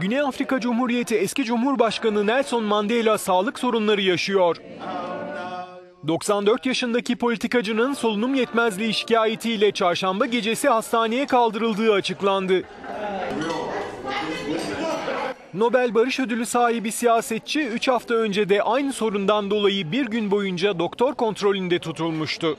Güney Afrika Cumhuriyeti eski Cumhurbaşkanı Nelson Mandela sağlık sorunları yaşıyor. 94 yaşındaki politikacının solunum yetmezliği şikayetiyle çarşamba gecesi hastaneye kaldırıldığı açıklandı. Nobel Barış Ödülü sahibi siyasetçi 3 hafta önce de aynı sorundan dolayı bir gün boyunca doktor kontrolünde tutulmuştu.